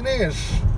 saying is,